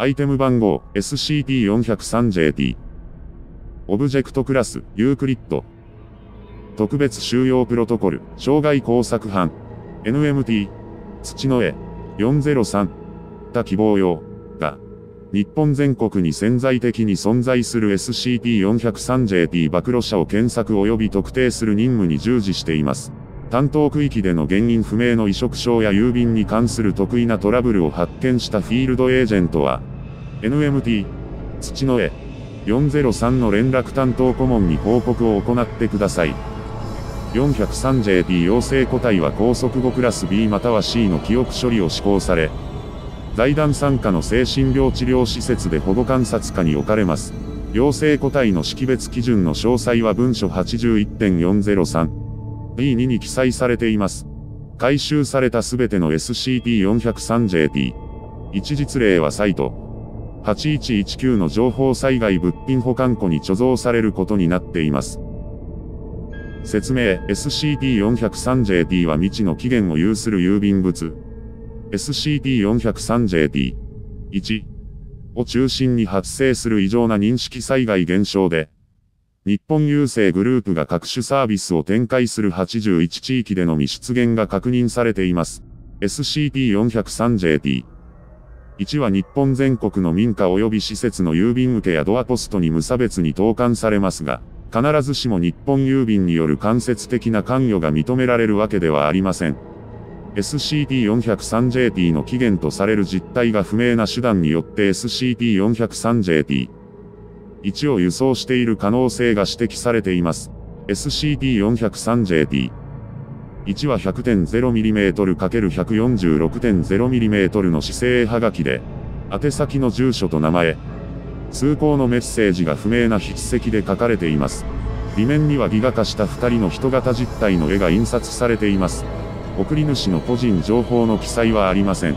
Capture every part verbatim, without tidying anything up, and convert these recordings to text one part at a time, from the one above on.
アイテム番号 エスシーピー よんまるさん ジェーピー。 オブジェクトクラスユークリッド。特別収容プロトコル障害工作班 エヌエムティー 土の絵よんまるさん他希望用が日本全国に潜在的に存在する エスシーピー よんまるさん ジェーピー 暴露者を検索及び特定する任務に従事しています。担当区域での原因不明の移植症や郵便に関する特異なトラブルを発見したフィールドエージェントは、エヌエムティー、土の絵、よんまるさんの連絡担当顧問に報告を行ってください。よんまるさん ジェーピー 陽性個体は拘束後クラス ビー または シー の記憶処理を施行され、財団傘下の精神病治療施設で保護観察下に置かれます。陽性個体の識別基準の詳細は文書 はちじゅういち よんまるさん。ビー に に記載されています。回収されたすべての エスシーピー よんまるさん ジェーピー。一日例はサイトはちいちいちきゅうの情報災害物品保管庫に貯蔵されることになっています。説明 エスシーピー よんまるさん ジェーピー は未知の起源を有する郵便物。エスシーピー よんまるさん ジェーピー いち を中心に発生する異常な認識災害現象で、日本郵政グループが各種サービスを展開するはちじゅういち地域でのみ出現が確認されています。エスシーピー よんまるさん ジェーピー いちは日本全国の民家及び施設の郵便受けやドアポストに無差別に投函されますが、必ずしも日本郵便による間接的な関与が認められるわけではありません。エスシーピー よんまるさん ジェーピー の起源とされる実態が不明な手段によって エスシーピー よんまるさん ジェーピーいちを輸送している可能性が指摘されています。エスシーピー よんまるさん ジェーピー いちは ひゃく ぜろミリメートル かける ひゃくよんじゅうろく ぜろミリメートル の指定絵はがきで、宛先の住所と名前、通行のメッセージが不明な筆跡で書かれています。裏面には戯画化したふたりの人型実体の絵が印刷されています。送り主の個人情報の記載はありません。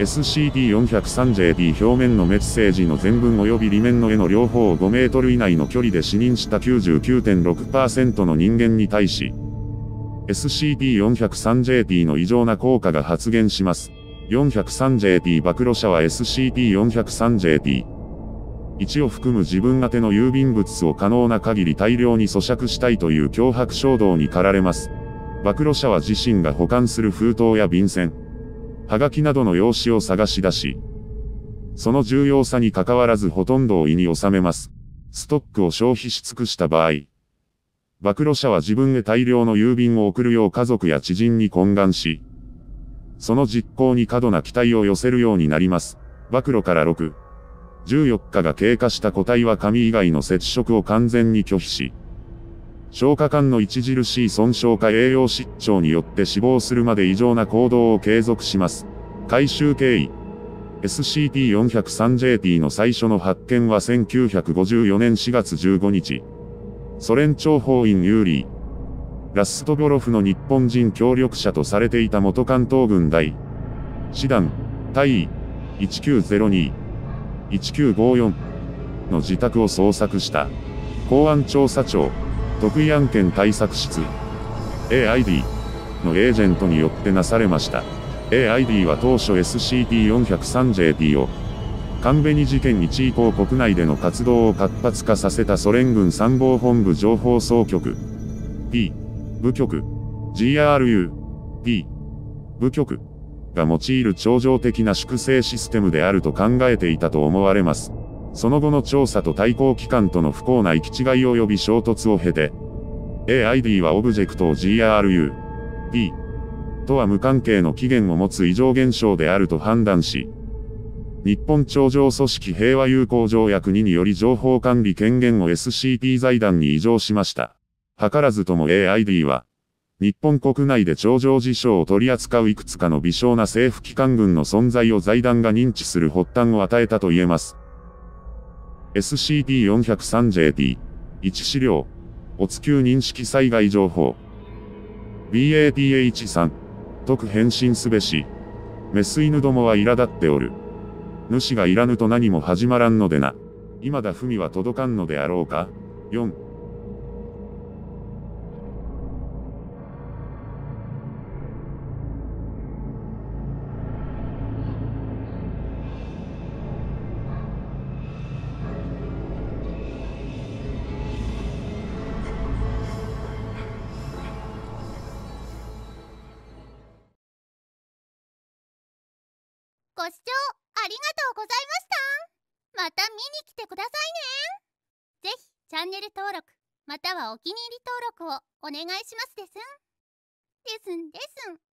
エスシーピー よんまるさん ジェーピー 表面のメッセージの全文及び裏面の絵の両方をごメートル以内の距離で視認した きゅうじゅうきゅうてんろくパーセント の人間に対し、エスシーピー よんまるさん ジェーピー の異常な効果が発現します。よんまるさん ジェーピー 暴露者は エスシーピー よんまるさん ジェーピー いちを含む自分宛ての郵便物を可能な限り大量に咀嚼したいという脅迫衝動に駆られます。暴露者は自身が保管する封筒や便箋、はがきなどの用紙を探し出し、その重要さに関わらずほとんどを胃に収めます。ストックを消費し尽くした場合、暴露者は自分へ大量の郵便を送るよう家族や知人に懇願し、その実行に過度な期待を寄せるようになります。暴露からろく、じゅうよっかが経過した個体は紙以外の接触を完全に拒否し、消化管の著しい損傷か栄養失調によって死亡するまで異常な行動を継続します。回収経緯 エスシーピー よんまるさん ジェーピー の最初の発見はせんきゅうひゃくごじゅうよねん しがつじゅうごにち、ソ連諜報員ユーリー・ラストビョロフの日本人協力者とされていた元関東軍第師団大尉いちきゅうぜろに いちきゅうごよんの自宅を捜索した公安調査庁特異案件対策室 エーアイディー のエージェントによってなされました。エーアイディー は当初 エスシーピー よんまるさん ジェーピー を、神戸に事件いち以降国内での活動を活発化させたソ連軍参謀本部情報総局、P、部局、グループ、P、部局、が用いる超常的な粛清システムであると考えていたと思われます。その後の調査と対抗機関との不幸な行き違い及び衝突を経て、エーアイディー はオブジェクトを グループ、P とは無関係の起源を持つ異常現象であると判断し、日本超常組織平和友好条約ににより情報管理権限を エスシーピー 財団に移譲しました。図らずとも エーアイディー は、日本国内で超常事象を取り扱ういくつかの微小な政府機関軍の存在を財団が認知する発端を与えたと言えます。エスシーピー よんまるさん ジェーピー いち資料、おつきゅう認識災害情報。ビーエーピーエイチ さん、特返信すべし。メス犬どもは苛立っておる。主がいらぬと何も始まらんのでな。今だ文は届かんのであろうか。よん。ご視聴ありがとうございました。また見に来てくださいね。ぜひチャンネル登録またはお気に入り登録をお願いしますですん。ですんですん。